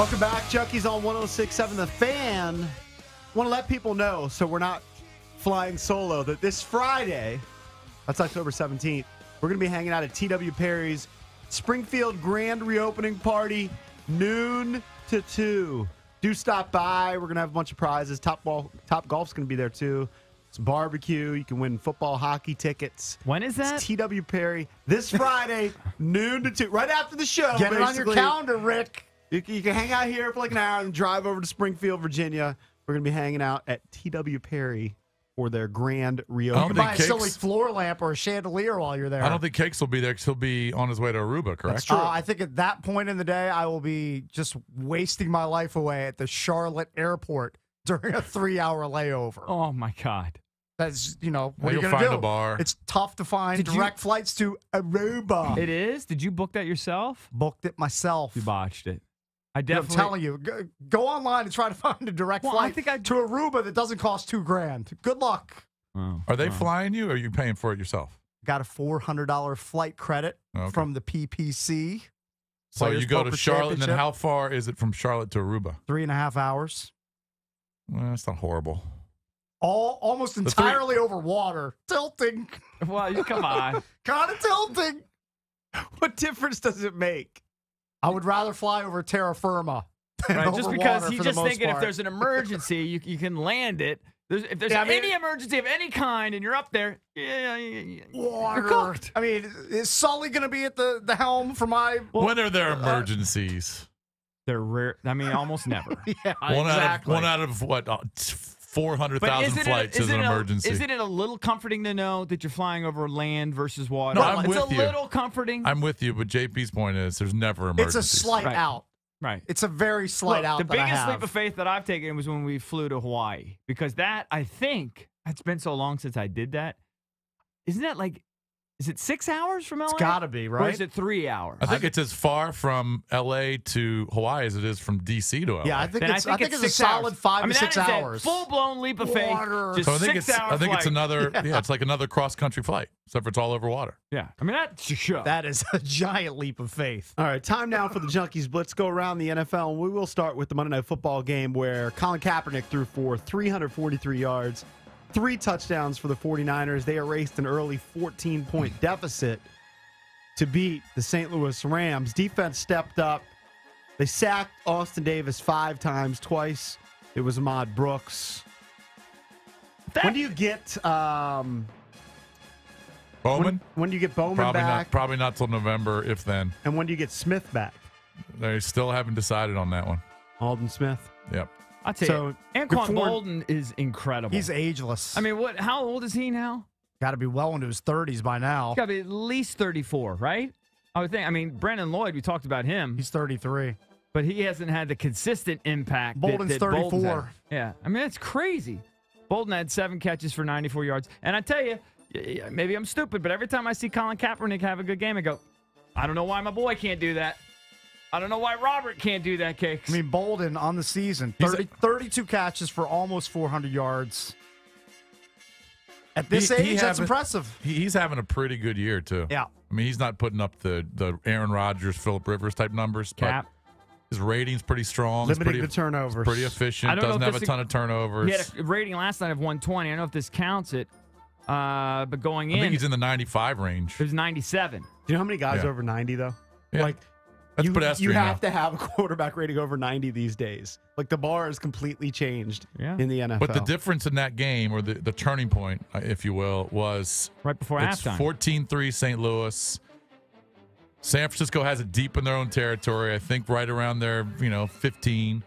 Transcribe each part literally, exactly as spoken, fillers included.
Welcome back, Junkies on one oh six point seven The Fan. Want to let people know, so we're not flying solo, that this Friday, that's October seventeenth, we're going to be hanging out at T W. Perry's Springfield Grand Reopening Party, noon to two. Do stop by. We're going to have a bunch of prizes. Top ball, Top Golf's going to be there, too. It's barbecue. You can win football, hockey tickets. When is that? It's T W. Perry. This Friday, noon to two. Right after the show. Get it on your calendar, Rick. You can, you can hang out here for like an hour and drive over to Springfield, Virginia. We're going to be hanging out at T W. Perry for their grand reopening. You can buy a silly floor lamp or a chandelier while you're there. I don't think Cakes will be there because he'll be on his way to Aruba, correct? That's true. Uh, I think at that point in the day, I will be just wasting my life away at the Charlotte airport during a three-hour layover. Oh, my God. That's, you know, what well, are you going to do? A bar. It's tough to find Did direct you... flights to Aruba. It is? Did you book that yourself? Booked it myself. You botched it. I definitely, I'm telling you, go, go online and try to find a direct well, flight I think I, to Aruba that doesn't cost two grand. Good luck. Oh, are they oh. flying you or are you paying for it yourself? Got a four hundred dollar flight credit okay. from the P P C. So Players you go to Charlotte, and then how far is it from Charlotte to Aruba? Three and a half hours. Well, that's not horrible. All Almost the entirely three... over water. Tilting. Well, you come on. Kind of tilting. What difference does it make? I would rather fly over terra firma. Than right, over just because he's just thinking part. If there's an emergency, you, you can land it. There's, if there's yeah, any I mean, emergency of any kind and you're up there, yeah, yeah, yeah, water. You're cooked. I mean, is Sully going to be at the, the helm for my... Well, when are there emergencies? Uh, they're rare. I mean, almost never. Yeah, one exactly. Out of, one out of what? Uh, four hundred thousand flights is an emergency. Isn't it a little comforting to know that you're flying over land versus water? No, I'm with you. It's a little comforting. I'm with you, but J P's point is there's never emergencies. It's a slight out. Right. It's a very slight out. The biggest leap of faith that I've taken was when we flew to Hawaii, because that, I think, it's been so long since I did that. Isn't that like, is it six hours from L A? It's got to be, right? Or is it three hours? I think it's as far from L A to Hawaii as it is from D C to L A. Yeah, I think then it's, I think I think it's, it's a solid five I mean, to six hours. Full-blown leap of faith. Just so I think, it's, I think it's another, yeah. yeah, it's like another cross-country flight, except for it's all over water. Yeah, I mean, that's sure. That is a giant leap of faith. All right, time now for the Junkies Blitz. Go around the N F L, and we will start with the Monday Night Football game where Colin Kaepernick threw for three hundred forty-three yards. Three touchdowns for the forty-niners. They erased an early fourteen point deficit to beat the Saint Louis Rams. Defense stepped up. They sacked Austin Davis five times. Twice it was Ahmaud Brooks. That when do you get um, Bowman? When, when do you get Bowman probably back? Not, probably not till November, if then. And when do you get Smith back? They still haven't decided on that one. Alden Smith? Yep. I'll tell so, you, Anquan Boldin is incredible. He's ageless. I mean, what? How old is he now? Got to be well into his thirties by now. Got to be at least thirty-four, right? I would think. I mean, Brandon Lloyd, we talked about him. He's thirty-three. But he hasn't had the consistent impact. Bolden's that, that thirty-four. Bolden's yeah. I mean, that's crazy. Boldin had seven catches for ninety-four yards. And I tell you, maybe I'm stupid, but every time I see Colin Kaepernick have a good game, I go, I don't know why my boy can't do that. I don't know why Robert can't do that, Cakes. I mean, Boldin on the season, thirty, thirty-two catches for almost four hundred yards. At this he, age, he that's having, impressive. He's having a pretty good year, too. Yeah. I mean, he's not putting up the, the Aaron Rodgers, Phillip Rivers type numbers. Cap. His rating's pretty strong. Limiting pretty, the turnovers. Pretty efficient. I don't Doesn't know if have a ton of turnovers. He had a rating last night of one twenty. I don't know if this counts it. Uh, but going in. I think he's in the ninety-five range. It was ninety-seven. Do you know how many guys yeah. are over ninety, though? Yeah. Like, You, you have now. to have a quarterback rating over ninety these days. Like, the bar is completely changed yeah. in the N F L. But the difference in that game, or the, the turning point, if you will, was right before halftime. fourteen three Saint Louis. San Francisco has it deep in their own territory. I think right around their, you know, fifteen.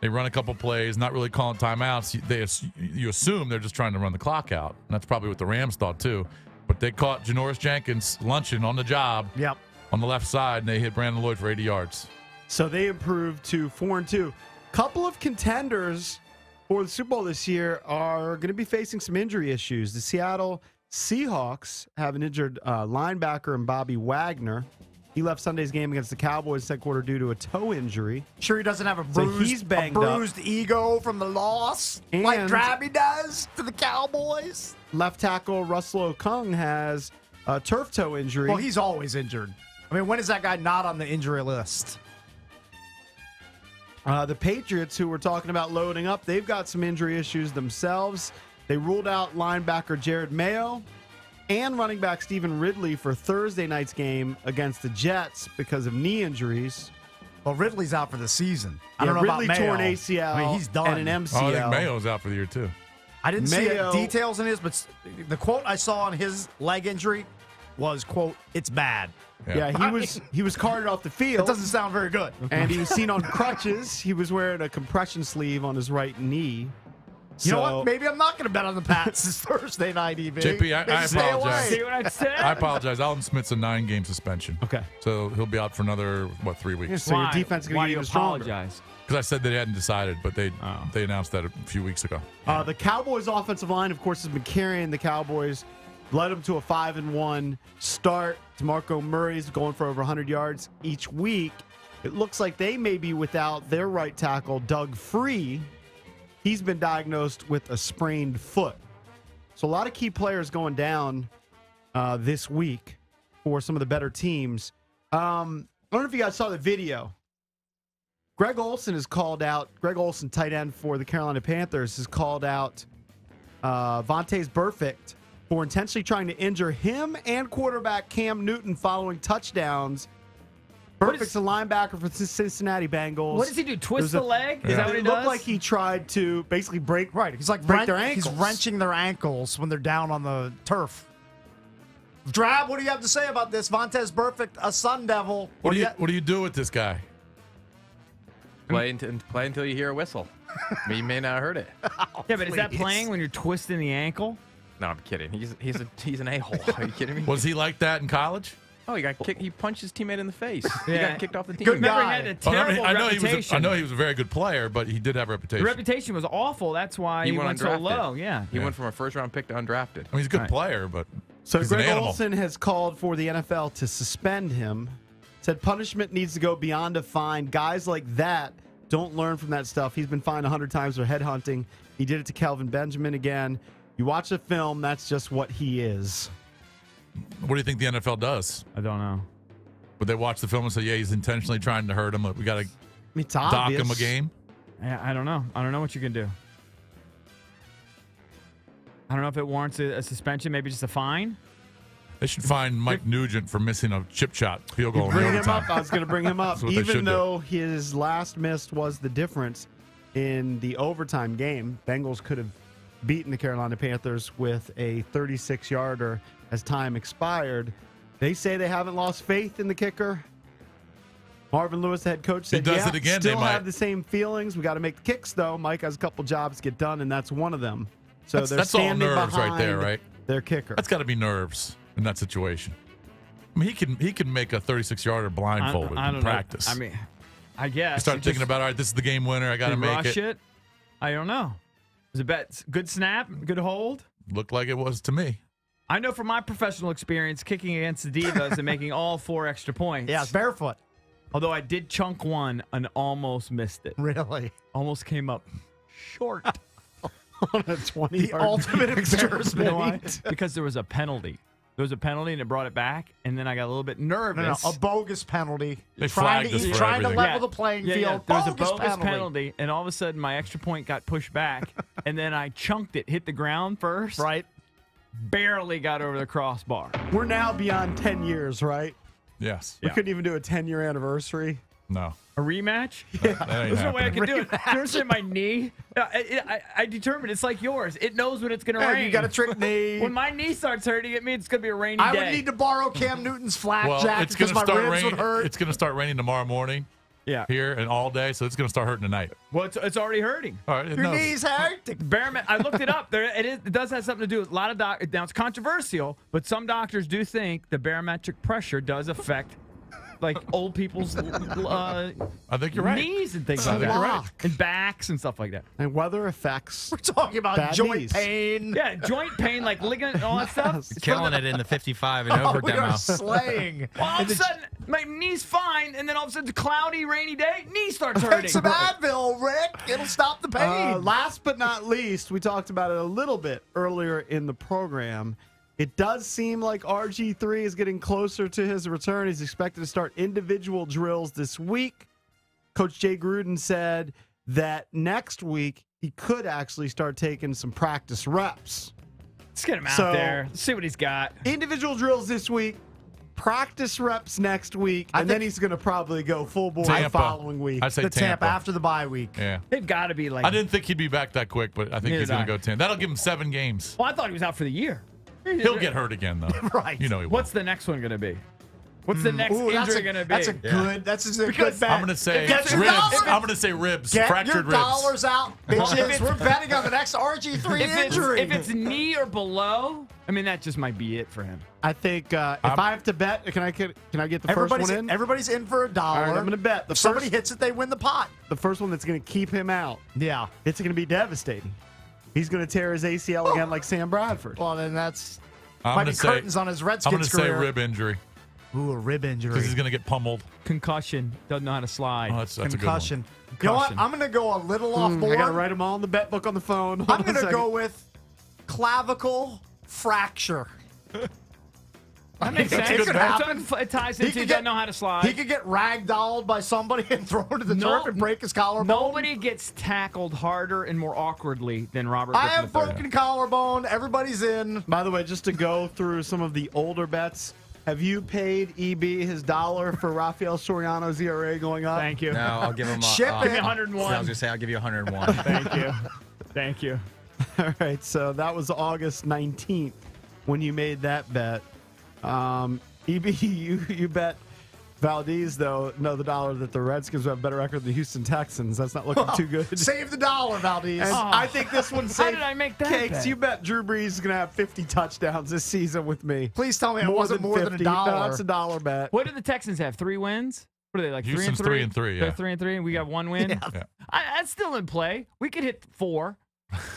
They run a couple plays, not really calling timeouts. They, you assume they're just trying to run the clock out. And that's probably what the Rams thought, too. But they caught Janoris Jenkins lunching on the job. Yep. On the left side, and they hit Brandon Lloyd for eighty yards. So they improved to four and two. Couple of contenders for the Super Bowl this year are going to be facing some injury issues. The Seattle Seahawks have an injured uh, linebacker in Bobby Wagner. He left Sunday's game against the Cowboys second quarter due to a toe injury. Sure, he doesn't have a bruised, so he's banged a bruised up. ego from the loss, and like Drabby does to the Cowboys. Left tackle Russell Okung has a turf toe injury. Well, he's always injured. I mean, when is that guy not on the injury list? Uh, the Patriots, who we're talking about loading up, they've got some injury issues themselves. They ruled out linebacker Jared Mayo and running back Stephen Ridley for Thursday night's game against the Jets because of knee injuries. Well, Ridley's out for the season. I yeah, don't know Ridley about Mayo. Ridley tore an A C L I mean, he's done. and an M C L. Oh, I think Mayo's out for the year, too. I didn't Mayo. see details in his, but the quote I saw on his leg injury was, quote, it's bad. Yeah, yeah he was he was carted off the field. That doesn't sound very good. And he was seen on crutches. He was wearing a compression sleeve on his right knee. You so, know what? Maybe I'm not going to bet on the Pats this Thursday night, even. J P, I, I apologize. See what I said? I apologize. Alden Smith's a nine-game suspension. Okay. So he'll be out for another, what, three weeks. So why? Your defense is going to get even stronger. Why do you apologize? Because I said they hadn't decided, but they oh. they announced that a few weeks ago. Uh, the Cowboys' offensive line, of course, has been carrying the Cowboys. Led them to a five and one start. DeMarco Murray's going for over one hundred yards each week. It looks like they may be without their right tackle, Doug Free. He's been diagnosed with a sprained foot. So a lot of key players going down uh, this week for some of the better teams. Um, I don't know if you guys saw the video. Greg Olsen is called out. Greg Olsen, tight end for the Carolina Panthers, is called out uh, Vontaze Burfict for intentionally trying to injure him and quarterback Cam Newton following touchdowns. Burfict's a linebacker for the Cincinnati Bengals. What does he do? Twist a, the leg? Is yeah. that what he does? It looked like he tried to basically break. Right. He's like break wrench, their ankles. He's wrenching their ankles when they're down on the turf. Drab, what do you have to say about this? Vontaze Burfict, a Sun Devil. What, what, do you, what do you do with this guy? Play, and play until you hear a whistle. I mean, you may not have heard it. Oh, yeah, but please. Is that playing when you're twisting the ankle? No, I'm kidding. He's he's a he's an a-hole. Are you kidding me? Was he like that in college? Oh, he got kicked. He punched his teammate in the face. Yeah. He got kicked off the team. Good guy. He had a terrible well, I, mean, I, know reputation. He was a, I know he was a very good player, but he did have a reputation. The reputation was awful. That's why he, he went, went so low. Yeah, he yeah. went from a first-round pick to undrafted. I mean, he's a good right. player, but so Greg an Olsen has called for the N F L to suspend him. Said punishment needs to go beyond a fine. Guys like that don't learn from that stuff. He's been fined a hundred times for headhunting. He did it to Kelvin Benjamin again. You watch the film. That's just what he is. What do you think the N F L does? I don't know. Would they watch the film and say, yeah, he's intentionally trying to hurt him. We got to dock obvious. him a game? I, I don't know. I don't know what you can do. I don't know if it warrants a, a suspension, maybe just a fine. They should fine Mike Nugent for missing a chip shot field goal. Bring him up. I was going to bring him up. Even though do. his last miss was the difference in the overtime game, Bengals could have beaten the Carolina Panthers with a thirty-six yarder as time expired. They say they haven't lost faith in the kicker. Marvin Lewis, the head coach, said, does yeah, it again, still they have might. the same feelings. We got to make the kicks, though. Mike has a couple jobs to get done, and that's one of them. So that's, they're that's standing all nerves behind right there, right? their kicker. That's got to be nerves in that situation. I mean, he can he can make a thirty-six yarder blindfolded I, I in practice. Know. I mean, I guess. You start thinking just, about, all right, this is the game winner. I got to make it. it. I don't know. Is it bet? Good snap? Good hold? Looked like it was to me. I know from my professional experience, kicking against the Divas and making all four extra points. Yeah, barefoot. Although I did chunk one and almost missed it. Really? Almost came up short on a twenty. The ultimate embarrassment. Because there was a penalty. There was a penalty and it brought it back, and then I got a little bit nervous. No, no, a bogus penalty. They trying to, trying to level yeah. the playing yeah, field. Yeah. There was a bogus penalty. penalty, and all of a sudden my extra point got pushed back, and then I chunked it, hit the ground first. Right. Barely got over the crossbar. We're now beyond ten years, right? Yes. We yeah. couldn't even do a ten-year anniversary. No. A rematch? Yeah. That, that There's no way I could do it. There's in my knee. I, I, I determined it's like yours. It knows when it's going to hey, rain. You got a trick knee. When my knee starts hurting at me, it's going to be a rainy I day. I would need to borrow Cam Newton's flak well, jack because my ribs rain. would hurt. It's going to start raining tomorrow morning. Yeah. Here and all day, so it's going to start hurting tonight. Well, it's, it's already hurting. All right, Your knows. knees hurt. Barometric. I looked it up. There, it, is, it does have something to do with a lot of doctors. Now, it's controversial, but some doctors do think the barometric pressure does affect like old people's uh, I think you're right. knees and things like that, right. and backs and stuff like that. And weather effects. We're talking about joint knees. pain. Yeah, joint pain, like ligament and all that stuff. Killing it in the fifty-five and oh, over we demo. Are slaying. Well, all of a sudden, my knee's fine, and then all of a sudden, it's a cloudy, rainy day, knee starts hurting. Take some Advil, Rick. It'll stop the pain. Uh, last but not least, we talked about it a little bit earlier in the program. It does seem like R G three is getting closer to his return. He's expected to start individual drills this week. Coach Jay Gruden said that next week he could actually start taking some practice reps. Let's get him out so, there. Let's see what he's got. Individual drills this week, practice reps next week, I and then he's going to probably go full bore the following week. I'd say the Tampa. Tampa after the bye week. Yeah, they've got to be like. I didn't think he'd be back that quick, but I think he's going to go ten. That'll give him seven games. Well, I thought he was out for the year. He'll get hurt again, though. Right. You know he will. What's the next one going to be? What's the next Ooh, injury going to be? That's a yeah. good. That's a because good bet. I'm going to say ribs. Dollars. I'm going to say ribs. Get fractured your dollars ribs. out, bitches. We're betting on the next R G three if injury. It's, if it's knee or below, I mean that just might be it for him. I think uh, if I'm, I have to bet, can I can I get the first one in? Everybody's in for a dollar. Right, I'm going to bet. The if first, somebody hits it, they win the pot. The first one that's going to keep him out. Yeah, it's going to be devastating. He's going to tear his A C L oh. again, like Sam Bradford. Well, then that's I'm might be say, curtains on his Redskins I'm career. I'm going to say rib injury. Ooh, a rib injury. Because he's going to get pummeled. Concussion. Doesn't know how to slide. Oh, that's, that's Concussion. A good one. You know what? I'm going to go a little off mm, board. I got to write them all in the bet book on the phone. Hold I'm going to go with clavicle fracture. That makes sense. It could happen. It ties into he doesn't know how to slide. He could get ragdolled by somebody and thrown to the no, turf and break his collarbone. Nobody gets tackled harder and more awkwardly than Robert Griffin. I have broken collarbone. Everybody's in. By the way, just to go through some of the older bets, have you paid E B his dollar for Rafael Soriano's E R A going up? Thank you. No, I'll give him a, Ship uh, give me one oh one. I was going to say, I'll give you one oh one. Thank you. Thank you. All right, so that was August nineteenth when you made that bet. Um, E B, you, you bet Valdez, though, know the dollar that the Redskins have a better record than the Houston Texans. That's not looking oh, too good. Save the dollar, Valdez. And oh. I think this one's safe. How did I make that Cakes, bet? You bet Drew Brees is going to have fifty touchdowns this season with me. Please tell me more it wasn't than more than a dollar. No, that's a dollar bet. What did the Texans have? Three wins? What are they, like Houston's three and three? three and three, yeah. They're three and three, and we got one win? Yeah. Yeah. I, that's still in play. We could hit four.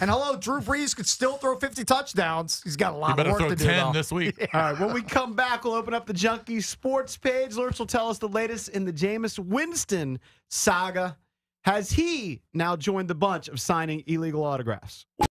And hello, Drew Brees could still throw fifty touchdowns. He's got a lot of work to do. Better throw ten this week. Yeah. All right, when we come back, we'll open up the Junkie Sports page. Lurch will tell us the latest in the Jameis Winston saga. Has he now joined the bunch of signing illegal autographs?